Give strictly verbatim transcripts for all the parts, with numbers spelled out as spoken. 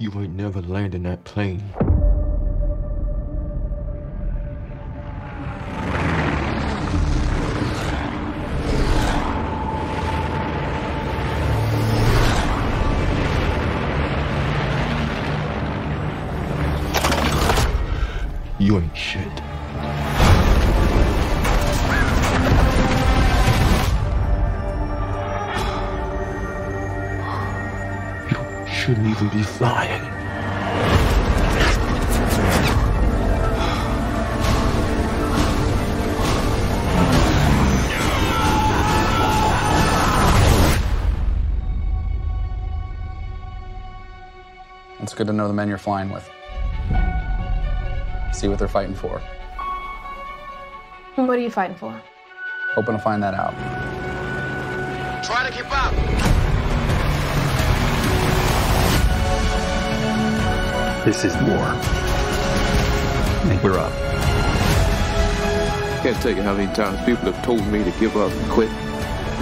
You ain't never landing that plane. You ain't shit. You shouldn't even be flying. It's good to know the men you're flying with. See what they're fighting for. What are you fighting for? Hoping to find that out. Try to keep up! This is war. And we're up. Can't take it how many times people have told me to give up, quit,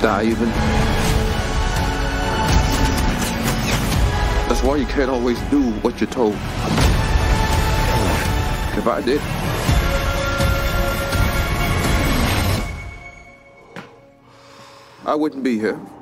die even. That's why you can't always do what you're told. If I did, I wouldn't be here.